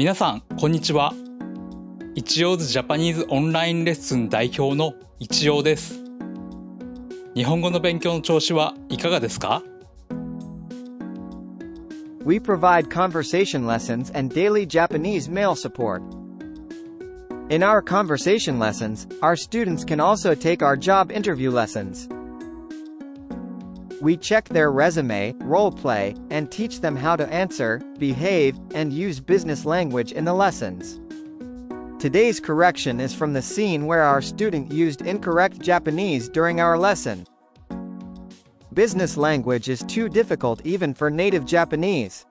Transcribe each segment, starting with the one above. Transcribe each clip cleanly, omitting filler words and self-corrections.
皆さんこんにちは。一葉ズジャパニーズオンラインレッスン代表の一葉です。日本語の勉強の調子はいかがですか？ We provide conversation lessons and daily Japanese mail support. In our conversation lessons, our students can also take our job interview lessons. We check their resume, role play, and teach them how to answer, behave, and use business language in the lessons. Today's correction is from the scene where our student used incorrect Japanese during our lesson. Business language is too difficult even for native Japanese.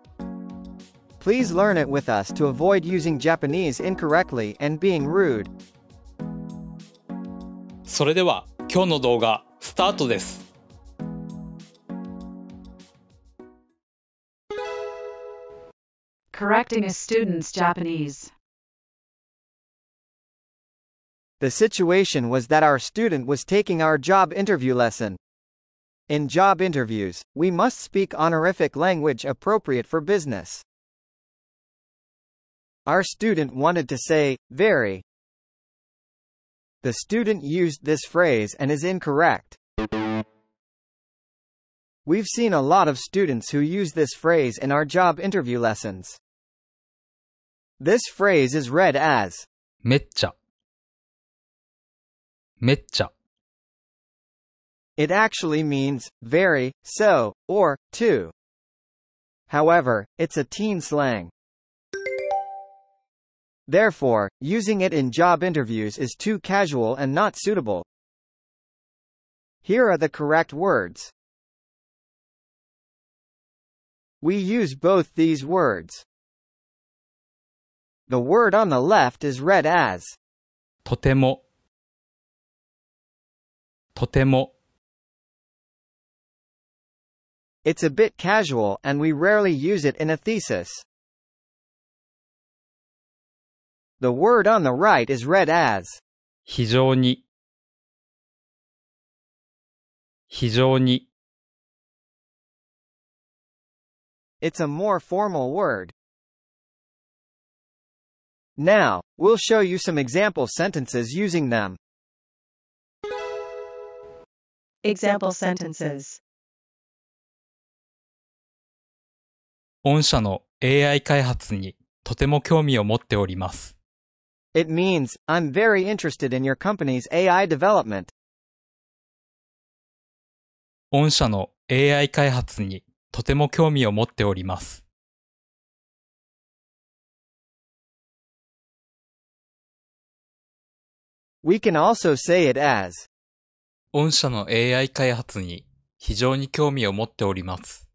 Please learn it with us to avoid using Japanese incorrectly and being rude. それでは今日の動画スタートです。Correcting a student's Japanese. The situation was that our student was taking our job interview lesson. In job interviews, we must speak honorific language appropriate for business. Our student wanted to say, very. The student used this phrase and is incorrect. We've seen a lot of students who use this phrase in our job interview lessons. This phrase is read as めっちゃ めっちゃ. It actually means very, so, or too. However, it's a teen slang. Therefore, using it in job interviews is too casual and not suitable. Here are the correct words. We use both these words. The word on the left is read as とても とても. It's a bit casual and we rarely use it in a thesis. The word on the right is read as 非常に非常に. It's a more formal word. Now, we'll show you some example sentences using them. Example sentences. 御社の AI 開発にとても興味を持っております。It means, I'm very interested in your company's AI development. 御社の AI 開発にとても興味を持っております。We can also say it as 御社の AI 開発に非常に興味を持っております。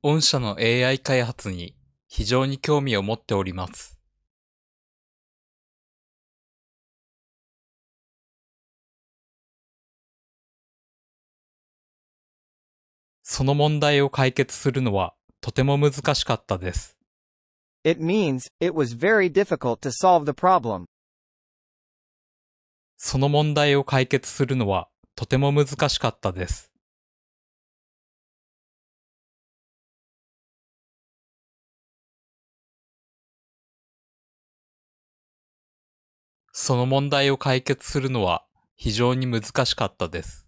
御社の AI 開発に非常に興味を持っております。その問題を解決するのはとても難しかったです。It means it was very difficult to solve the problem. その問題を解決するのはとても難しかったです。その問題を解決するのは非常に難しかったです。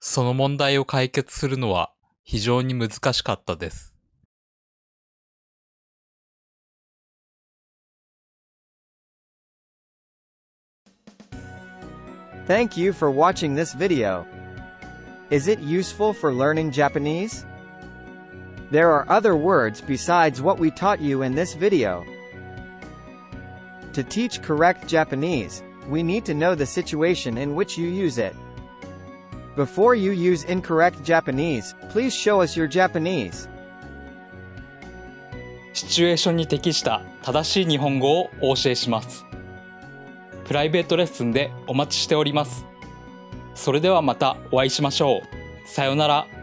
その問題を解決するのは非常に難しかったです。Thank you for watching this video. Is it useful for learning Japanese? There are other words besides what we taught you in this video. To teach correct Japanese, we need to know the situation in which you use it. Before you use incorrect Japanese, please show us your Japanese. シチュエーションに適した正しい日本語をお教えします。プライベートレッスンでお待ちしております。それではまたお会いしましょう。さようなら。